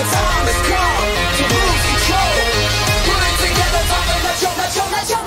The time has come to lose control. Put it together, time and let your mind.